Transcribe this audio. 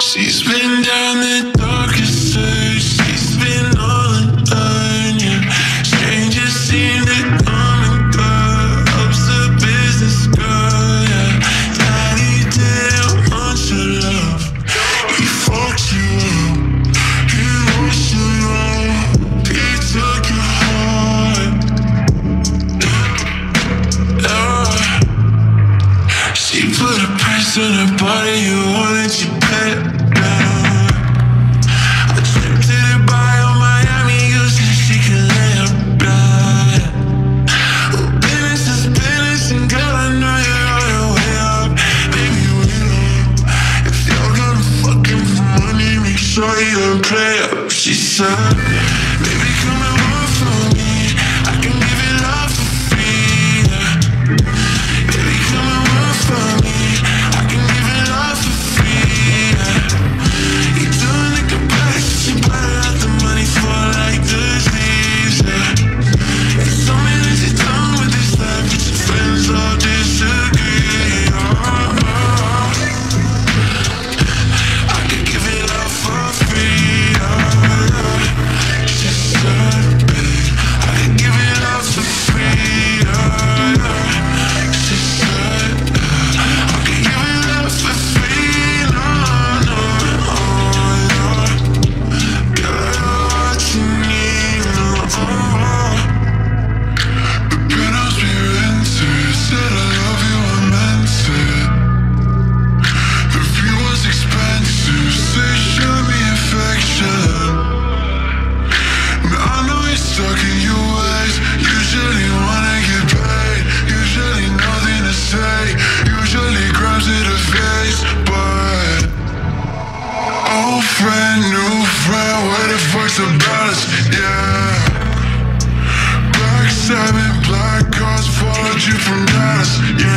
She's been down the darkest stage, she's been all alone, yeah. Strangers seem to come and go, ups a business girl, yeah. Daddy didn't want your love, he fucked you up, he lost your love, he took your heart, yeah. She put a price on her body, you wanted to pay. You don't play up, she said. Baby, come and work for me, I can give you love for free, yeah. Baby, come and work for me, I can give you love for free, yeah. You don't look a price, you bought out the money for like disease, yeah. You told me that you're done with this life, but your friends all disagree, oh, oh. I can give you love for free. New friend, what the fuck's the balance, yeah. Black Sabbath, black cars followed you from Dallas, yeah.